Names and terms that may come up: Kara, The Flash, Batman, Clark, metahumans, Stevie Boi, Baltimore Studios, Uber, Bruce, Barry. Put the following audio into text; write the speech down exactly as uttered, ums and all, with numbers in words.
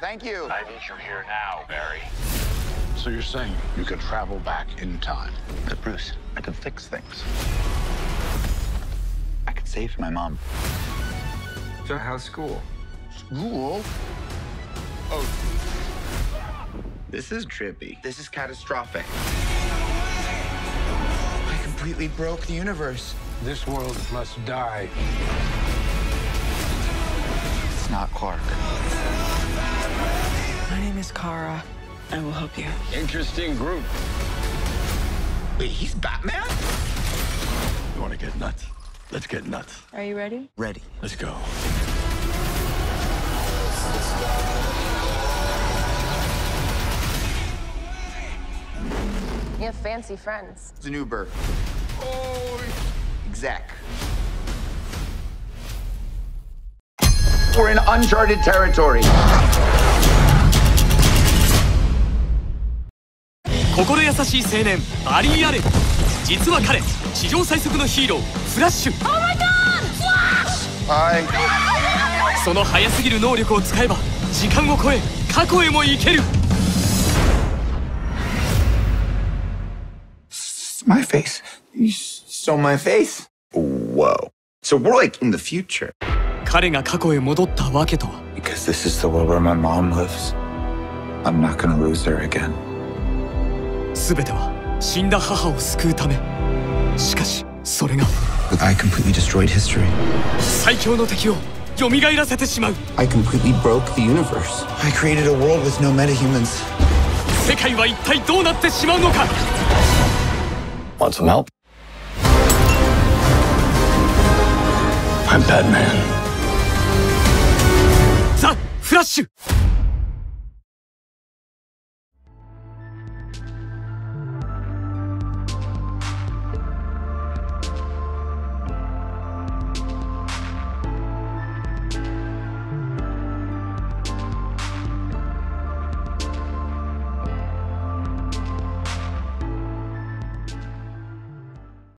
Thank you. I need you here now, Barry. So you're saying you can travel back in time? But Bruce, I can fix things. I could save my mom. So how's school? School? Oh. This is trippy. This is catastrophic. I completely broke the universe. This world must die. It's not Clark. My name is Kara. I will help you. Interesting group. Wait, he's Batman? You want to get nuts? Let's get nuts. Are you ready? Ready. Let's go. You have fancy friends. It's an Uber. Oh. Exec. We're in uncharted territory. 心優しい青年バリー・アレン。実は彼、史上最速のヒーローフラッシュ。Oh my God! Flash! はい。その速すぎる能力を使えば時間を超え過去へも行ける。My face. You saw my face? Whoa. So we're like in the future. 彼が過去へ戻ったわけとは。Because this is the world where my mom lives. I'm not gonna lose her again. 全ては死んだ母を救うため。しかしそれが I completely destroyed history. 最強の敵を蘇らせてしまう。I completely broke the universe. I created a world with no metahumans. 世界は一体どうなってしまうのか。Want some help? I'm Batman. The Flash.